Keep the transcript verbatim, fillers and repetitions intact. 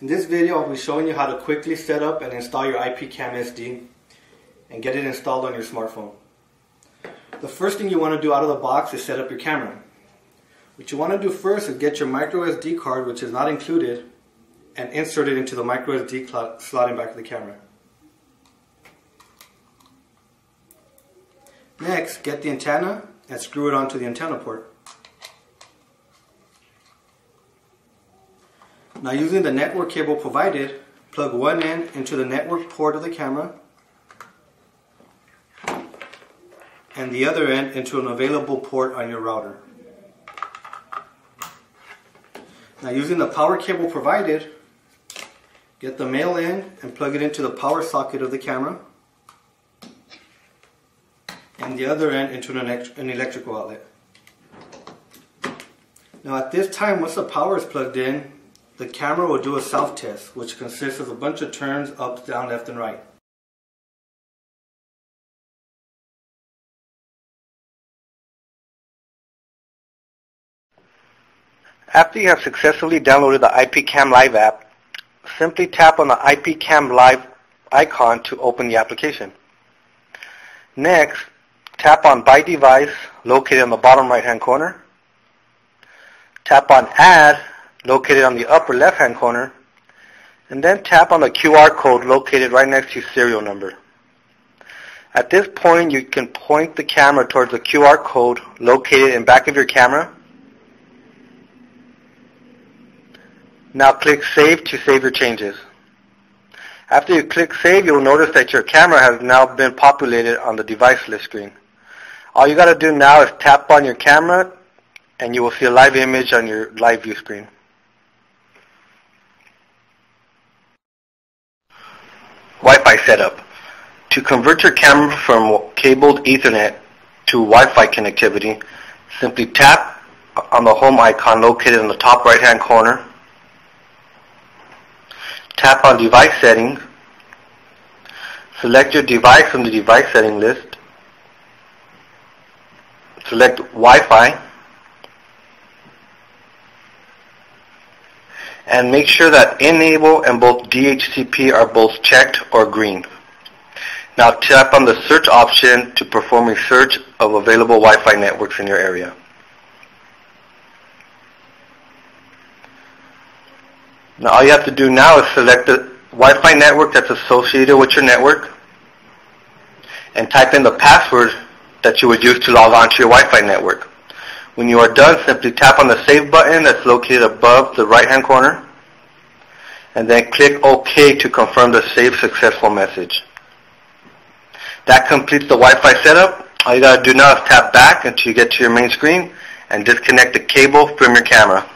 In this video, I'll be showing you how to quickly set up and install your IPCam S D and get it installed on your smartphone. The first thing you want to do out of the box is set up your camera. What you want to do first is get your micro S D card, which is not included, and insert it into the micro S D slot in back of the camera. Next, get the antenna and screw it onto the antenna port. Now, using the network cable provided, plug one end into the network port of the camera and the other end into an available port on your router. Now, using the power cable provided, get the male end and plug it into the power socket of the camera and the other end into an, elect an electrical outlet. Now, at this time, once the power is plugged in, the camera will do a self test, which consists of a bunch of turns up, down, left, and right. After you have successfully downloaded the IPCam Live app, simply tap on the IPCam Live icon to open the application. Next, tap on By Device, located on the bottom right-hand corner. Tap on Add, located on the upper left-hand corner, and then tap on the Q R code located right next to serial number. At this point, you can point the camera towards the Q R code located in back of your camera. Now click Save to save your changes. After you click Save, you'll notice that your camera has now been populated on the device list screen. All you got to do now is tap on your camera, and you will see a live image on your live view screen. Wi-Fi setup. To convert your camera from cabled Ethernet to Wi-Fi connectivity, simply tap on the home icon located in the top right-hand corner. Tap on Device Settings. Select your device from the device setting list. Select Wi-Fi. And make sure that Enable and both D H C P are both checked or green. Now tap on the search option to perform a search of available Wi-Fi networks in your area. Now all you have to do now is select the Wi-Fi network that's associated with your network and type in the password that you would use to log on to your Wi-Fi network. When you are done, simply tap on the Save button that's located above the right-hand corner and then click OK to confirm the Save Successful message. That completes the Wi-Fi setup. All you gotta do now is tap back until you get to your main screen and disconnect the cable from your camera.